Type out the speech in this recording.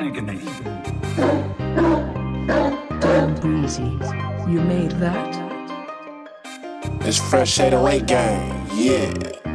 agony. Damn breezes, you made that? It's Fresh808 Gang, yeah.